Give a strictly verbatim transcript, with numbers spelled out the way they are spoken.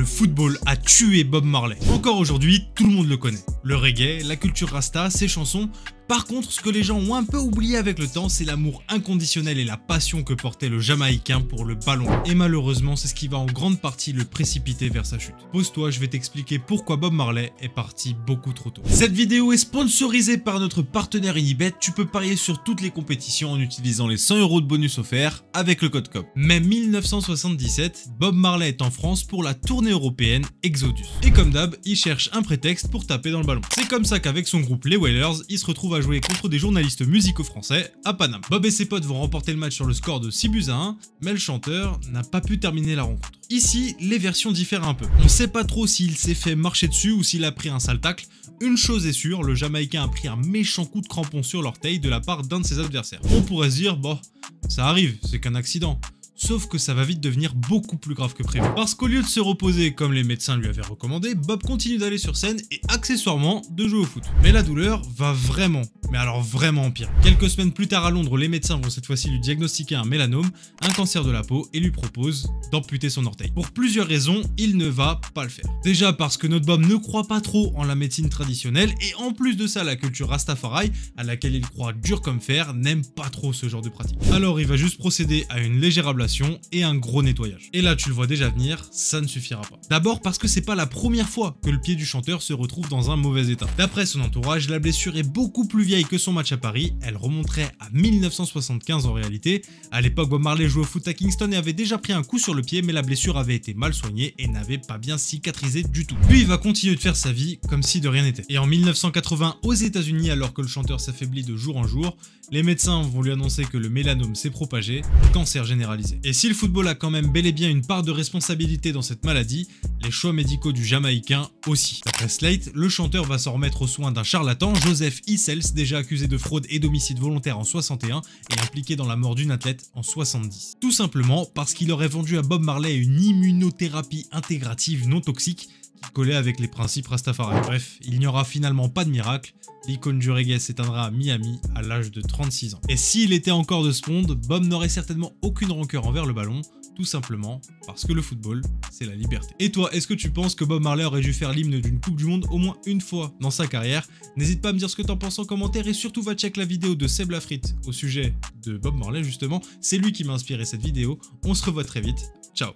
le football a tué Bob Marley. Encore aujourd'hui, tout le monde le connaît. Le reggae, la culture rasta, ses chansons. Par contre, ce que les gens ont un peu oublié avec le temps, c'est l'amour inconditionnel et la passion que portait le Jamaïcain pour le ballon. Et malheureusement, c'est ce qui va en grande partie le précipiter vers sa chute. Pose-toi, je vais t'expliquer pourquoi Bob Marley est parti beaucoup trop tôt. Cette vidéo est sponsorisée par notre partenaire Inibet. Tu peux parier sur toutes les compétitions en utilisant les cent euros de bonus offerts avec le code C O P. Mais mille neuf cent soixante-dix-sept, Bob Marley est en France pour la tournée européenne Exodus. Et comme d'hab, il cherche un prétexte pour taper dans le ballon. C'est comme ça qu'avec son groupe les Wailers, il se retrouve à à jouer contre des journalistes musicaux français à Paname. Bob et ses potes vont remporter le match sur le score de six buts à un, mais le chanteur n'a pas pu terminer la rencontre. Ici, les versions diffèrent un peu. On sait pas trop s'il s'est fait marcher dessus ou s'il a pris un sale tacle. Une chose est sûre, le Jamaïcain a pris un méchant coup de crampon sur l'orteil de la part d'un de ses adversaires. On pourrait se dire, bon, ça arrive, c'est qu'un accident. Sauf que ça va vite devenir beaucoup plus grave que prévu. Parce qu'au lieu de se reposer comme les médecins lui avaient recommandé, Bob continue d'aller sur scène et accessoirement de jouer au foot. Mais la douleur va vraiment, mais alors vraiment en pire. Quelques semaines plus tard à Londres, les médecins vont cette fois-ci lui diagnostiquer un mélanome, un cancer de la peau, et lui proposent d'amputer son orteil. Pour plusieurs raisons, il ne va pas le faire. Déjà parce que notre Bob ne croit pas trop en la médecine traditionnelle et en plus de ça, la culture Rastafari, à laquelle il croit dur comme fer, n'aime pas trop ce genre de pratique. Alors il va juste procéder à une légère ablation et un gros nettoyage. Et là tu le vois déjà venir, ça ne suffira pas. D'abord parce que c'est pas la première fois que le pied du chanteur se retrouve dans un mauvais état. D'après son entourage, la blessure est beaucoup plus vieille que son match à Paris, elle remonterait à mille neuf cent soixante-quinze en réalité. À l'époque, Bob Marley jouait au foot à Kingston et avait déjà pris un coup sur le pied, mais la blessure avait été mal soignée et n'avait pas bien cicatrisé du tout. Puis il va continuer de faire sa vie comme si de rien n'était. Et en mille neuf cent quatre-vingts aux États-Unis, alors que le chanteur s'affaiblit de jour en jour, les médecins vont lui annoncer que le mélanome s'est propagé, cancer généralisé. Et si le football a quand même bel et bien une part de responsabilité dans cette maladie, les choix médicaux du Jamaïcain aussi. D'après Slate, le chanteur va s'en remettre aux soins d'un charlatan, Joseph Issels, déjà accusé de fraude et d'homicide volontaire en soixante et un et impliqué dans la mort d'une athlète en soixante-dix. Tout simplement parce qu'il aurait vendu à Bob Marley une immunothérapie intégrative non toxique qui collait avec les principes Rastafari. Bref, il n'y aura finalement pas de miracle. L'icône du reggae s'éteindra à Miami à l'âge de trente-six ans. Et s'il était encore de ce monde, Bob n'aurait certainement aucune rancœur envers le ballon, tout simplement parce que le football, c'est la liberté. Et toi, est-ce que tu penses que Bob Marley aurait dû faire l'hymne d'une Coupe du Monde au moins une fois dans sa carrière? N'hésite pas à me dire ce que t'en penses en commentaire et surtout va check la vidéo de Seb Lafrit au sujet de Bob Marley justement. C'est lui qui m'a inspiré cette vidéo. On se revoit très vite. Ciao.